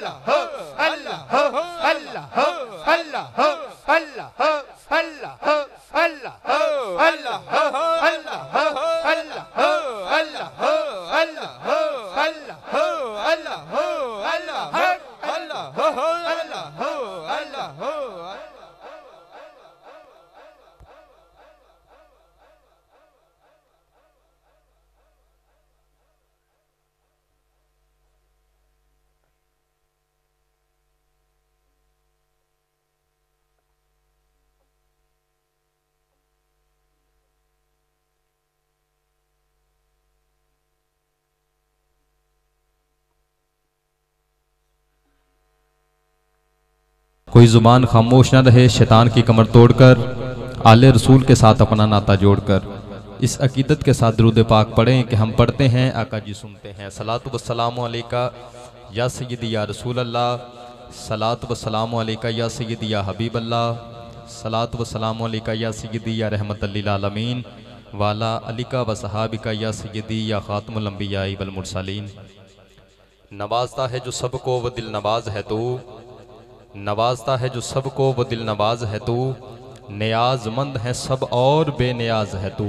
अल्लाह अल्लाह अल्लाह अल्लाह अल्लाह अल्लाह अल्लाह अल्लाह अल्लाह अल्लाह अल्लाह अल्लाह अल्लाह अल्लाह अल्लाह अल्लाह अल्लाह अल्लाह। कोई ज़ुबान खामोश न रहे शैतान की कमर तोड़कर, आले रसूल के साथ अपना नाता जोड़कर। इस अकीदत के साथ दुरूद पाक पढ़ें कि हम पढ़ते हैं आका जी सुनते हैं। सलातु वस्सलामु अलैका या सय्यदी या रसूल अल्लाह, सलातु वस्सलामु अलैका या सय्यदी या हबीब अल्लाह, सलातु वस्सलामु अलैका या सय्यदी या रहमत लिल आलमीन वाला अलिका व सहाबिका या सय्यदी या खातमुल अंबिया वल मुरसलीन। नवाजता है जो सबको वो दिल नवाज है तू, नवाजता है जो सबको वो दिल नवाज है तू, नियाजमंद है सब और बेनियाज है तू,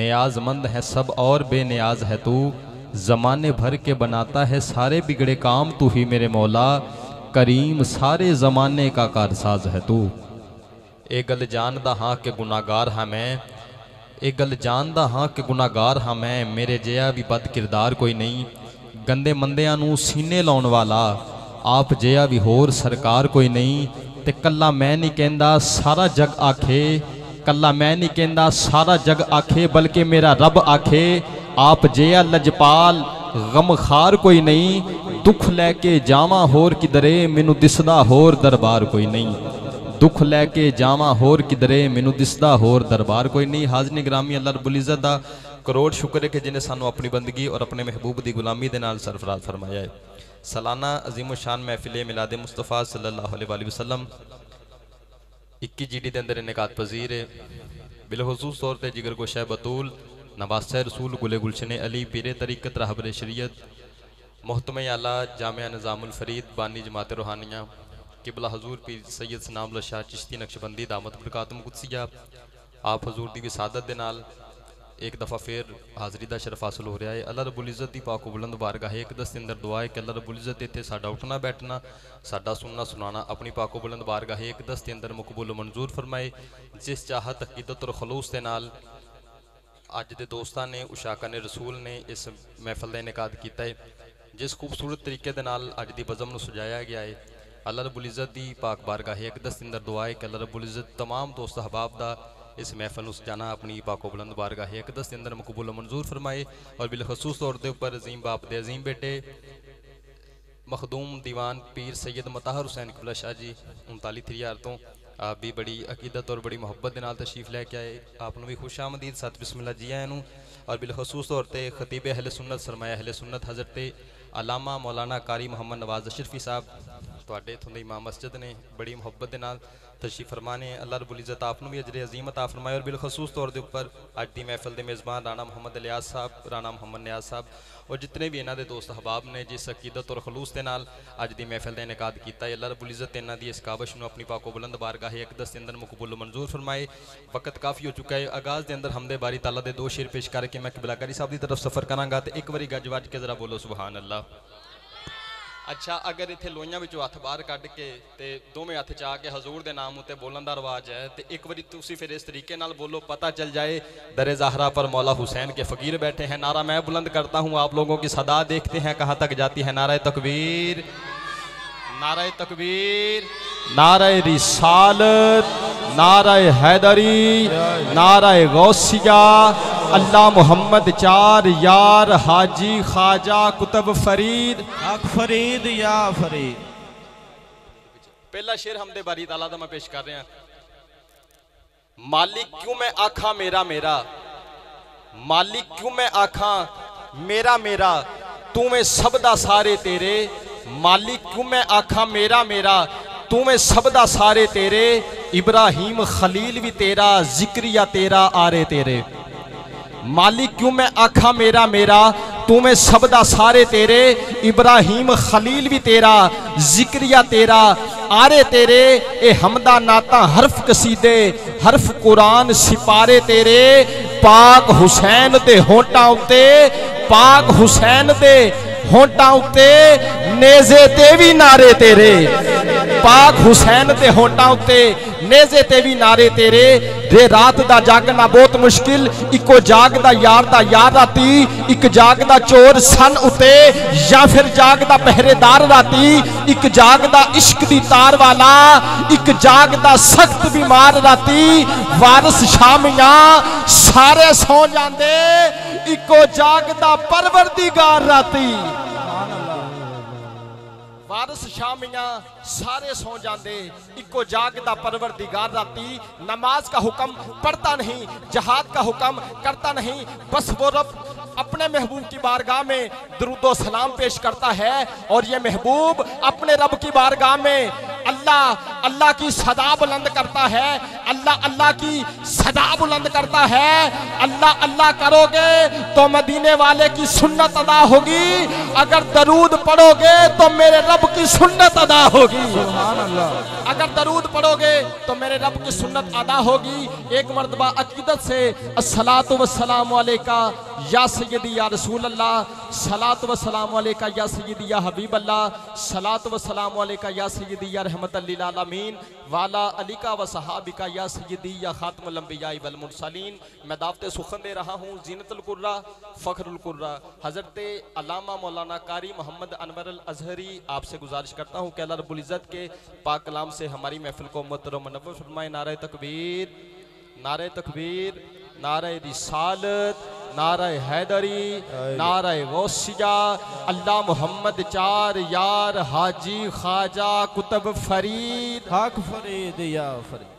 नियाजमंद है सब और बेनियाज है तू। ज़माने भर के बनाता है सारे बिगड़े काम तू ही मेरे मौला, करीम सारे ज़माने का कारसाज है तू। ए गल जानदा हाँ के गुनागार हाँ मैं, ए गल जानदा हाँ के गुनागार हाँ मैं, मेरे जया भी बद किरदार कोई नहीं, गंदे मंदियां नू सीने लाउन वाला आप जया भी होर सरकार कोई नहीं। ते कला मैं नहीं कहंदा सारा जग आखे, कला मैं नहीं कहंदा सारा जग आखे, बल्कि मेरा रब आखे आप जया लजपाल गमखार कोई नहीं। दुख लैके जावा होर किधरे मैनू दिसदा होर दरबार कोई नहीं, दुख लैके जावा होर किधरे मैनू दिसदा होर दरबार कोई नहीं। हाज़िरीन गिरामी अल्लाह रब्बुल इज़्ज़त दा करोड़ शुक्र है कि जिन्हें सानू अपनी बंदगी और अपने महबूब की गुलामी के नाल सरफराज फरमाया है। सालाना अजीम शान महफिल मिलाद मुस्तफ़ा सल्लल्लाहु अलैहि वसल्लम 21 GD के अंदर इनकाद पजीर है। बिलखसूस तौर पर जिगर गोशा बतूल नवासा रसूल गुले गुलशन अली पीर तरीक़त रहबर शरीयत मोहतम आला जामिया निज़ामुल फ़रीद बानी जमात रूहानिया किबला हजूर पीर सैयद सनामुल्लाह शाह चिश्ती नक्शबंदी दामत बरकातुहु कुदसिया आप हजूर की विसादत के नाल एक दफ़ा फिर हाज़री का शरफ हासिल हो रहा है। अल्लाह रब्बुल इज़्ज़त की पाक बुलंद बारगाह एक दस दिन अंदर दुआ है कि अल्लाह रब्बुल इज़्ज़त इत्थे साडा उठना बैठना साडा सुनना सुनाना अपनी पाक बुलंद बारगाह एक दस दिन अंदर मकबूल मंजूर फरमाए। जिस चाहत अकीदत और खलूस के नाल अज के दोस्तान ने उशाका ने रसूल ने इस महफल का इनकाद किया है, जिस खूबसूरत तरीके के नाल अज की बज़म को सजाया गया है, अल्लाह रब्बुल इज़्ज़त की पाक बारगाह एक दस दिन अंदर दुआ है कि अल्लाह रब्बुल इज़्ज़त तमाम दोस्त अहबाब का इस महफल सजाना अपनी पाको बुलंद बारगाह एक दस दिन अंदर मकबूल मंजूर फरमाए। और बिलखसूस तौर के उपर अजीम बाप दे अजीम बेटे मखदूम दीवान पीर सैयद मताहर हुसैन किबला शाह जी 39 3 तो आप भी बड़ी अकीदत और बड़ी मुहब्बत के नाल तशरीफ लैके आए। आपनूं भी खुश आमदीद साथ बिस्मिल्लाह जी आयां नूं। और बिलखसूस तौर पर खतीब अहले सुन्नत सरमाया अहले सुन्नत हज़रत अलामा मौलाना कारी मोहम्मद नवाज अशरफी साहब तुहाडे इत्थों दी इमाम मस्जिद ने बड़ी मुहब्बत के नाल तशरीफ फरमाने। अल्लाह रब्बुल इज़्ज़त आपनूं भी अजरे अजीम अता फरमाए। और बिलखसूस तौर के उपर अज की महफिल के मेज़बान राणा मोहम्मद इलियास साहब राणा मोहम्मद नियाज़ साहब और जितने भी इन्हों के दोस्त अहबाब ने जिस अकीदत और खलूस के नाल अज की महफिल का इनकाद किया है, अल्लाह रब्बुल इज़्ज़त इन्हों की इस काविश नूं अपनी पाको बुलंद बारगाह एक दस के अंदर मकबूल मंजूर फरमाए। वक्त काफ़ी हो चुका है। आगाज़ के अंदर हमदे बारी ताला के 2 शेर पेश करके मैं किबला कारी साहब की तरफ सफ़र कराँगा तो एक बारी गज वज के जरा बोलो सुबहान अल्लाह। अच्छा अगर इतने लोइयां विचों हथ बाहर कढ़ के ते दोवें हथ चा के हजूर के नाम उत्ते बोलन का रिवाज है तो एक बारी तुसी फिर इस तरीके नाल बोलो पता चल जाए दरे ज़हरा पर मौला हुसैन के फ़कीर बैठे हैं। नारा मैं बुलंद करता हूँ आप लोगों की सदा देखते हैं कहाँ तक जाती है। नारा तकबीर, नारा तकबीर, नारा रिसालत, नारा हैदरी, नारा गौसिया, अल्लाह मोहम्मद चार यार हाजी ख्वाजा कुतुब फरीद फरीद या फरीद। पहला शेर हमदे बारी ताला दा मैं पेश कर रहा। मालिक क्यों मैं आखा मेरा मेरा, मालिक क्यों मैं आखा मेरा मेरा, तू मैं सबदा सारे तेरे, मालिक क्यों मैं आखा मेरा मेरा, तू मैं सबदा सारे तेरे, इब्राहिम खलील भी तेरा जिक्रिया तेरा आरे तेरे, मालिक क्यों मैं आखा मेरा मेरा, तू मैं सब दा सारे तेरे, इब्राहिम खलील भी तेरा, जिक्रिया तेरा, आरे तेरे, ए हमदा नाता हरफ कसीदे, हरफ कुरान सिपारे तेरे, पाक हुसैन दे होंटां उते, पाक हुसैन दे होंटां उते नेज़े ते वी नारे तेरे, पाक हुसैन दे होंटां उते नेज़े ते वी नारे तेरे। रे रात दा जागना बहुत मुश्किल, इको जागदा यार दा यार राती, इक जागदा चोर सन उते या फिर जागदा पहरेदार राती, इक जागदा इश्क दी तार वाला, इक जागदा सख्त बीमार राती, वारस शामिया सारे सौ जाते, इको जागदा परवरदिगार राती, वारस शामिया सारे सौ जाते, इको जागदा परवरदिगार राती। नमाज का हुक्म पढ़ता नहीं, जहाद का हुक्म करता नहीं, बस वो रब अपने महबूब की बारगाह में दुरूदो सलाम पेश करता है, और ये महबूब अपने रब की बारगाह में अल्लाह अल्लाह की सदा बुलंद करता है, अल्लाह अल्लाह की सदा बुलंद करता है। अल्लाह अल्लाह करोगे तो मदीने वाले की सुन्नत अदा होगी, अगर दरूद पढ़ोगे तो मेरे रब की सुन्नत अदा होगी, अगर दरूद पढ़ोगे तो मेरे रब की सुन्नत अदा होगी। एक मरतबा अकीदत से अस्सलातु वस्सलाम अलैका या सय्यदी या रसूल अल्लाह, सलात व सलाम अलैका या सय्यदी या हबीब अल्लाह, सलात व सलाम अलैका या सय्यदी या रहमत लिल आलमीन, वाला अलिका व सहाबिका या सय्यदी या खातमुल अंबिया वल मुरसलीन। मैं दावते सुखन दे रहा हूँ जीनतुल कुर्रा फखरुल कुर्रा हज़रत अल्लामा मौलाना कारी मोहम्मद अनवर अल अज़हरी, आपसे गुजारिश करता हूँ कि अल्लाह रब्बुल इज़्ज़त के पाक कलाम से हमारी महफिल को मुअत्तर व मुनव्वर फरमाए। नारे तकबीर, नारे तकबीर, नारे रिसालत, नारा हैदरी, नारा वोसिया, अल्लाह मोहम्मद चार यार, हाजी ख्वाजा कुतुब फरीद, हक फरीद या फरीद।